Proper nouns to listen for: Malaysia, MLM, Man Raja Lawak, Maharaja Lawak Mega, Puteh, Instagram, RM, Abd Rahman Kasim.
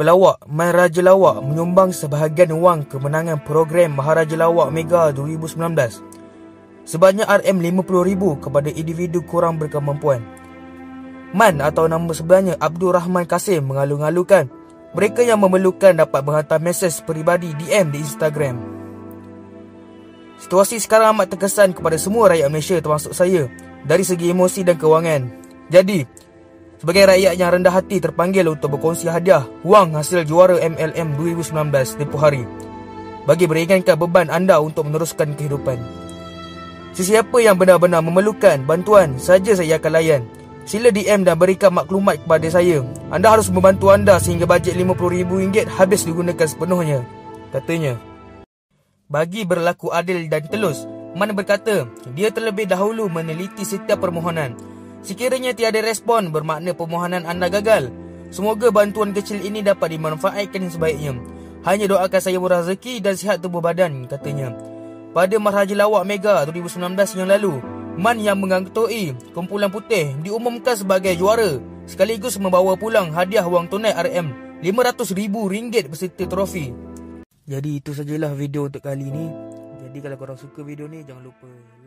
Pelawak Maharaja Lawak menyumbang sebahagian wang kemenangan program Maharaja Lawak Mega 2019 sebanyak RM50,000 kepada individu kurang berkemampuan. Man atau nama sebenarnya Abd Rahman Kasim mengalu-alukan mereka yang memerlukan dapat menghantar mesej peribadi DM di Instagram. Situasi sekarang amat terkesan kepada semua rakyat Malaysia termasuk saya dari segi emosi dan kewangan. Jadi, sebagai rakyat yang rendah hati terpanggil untuk berkongsi hadiah wang hasil juara MLM 2019 tempoh hari bagi meringankan beban anda untuk meneruskan kehidupan. Sesiapa yang benar-benar memerlukan bantuan saja saya akan layan. Sila DM dan berikan maklumat kepada saya. Anda harus membantu anda sehingga bajet RM50,000 habis digunakan sepenuhnya, katanya. Bagi berlaku adil dan telus, Man berkata dia terlebih dahulu meneliti setiap permohonan. Sekiranya tiada respon, bermakna permohonan anda gagal. Semoga bantuan kecil ini dapat dimanfaatkan sebaiknya. Hanya doakan saya murah rezeki dan sihat tubuh badan, katanya. Pada Maharaja Lawak Mega 2019 yang lalu, Man yang menganggotoi kumpulan Puteh diumumkan sebagai juara sekaligus membawa pulang hadiah wang tunai RM500,000 beserta trofi. Jadi itu sajalah video untuk kali ini. Jadi kalau korang suka video ni, jangan lupa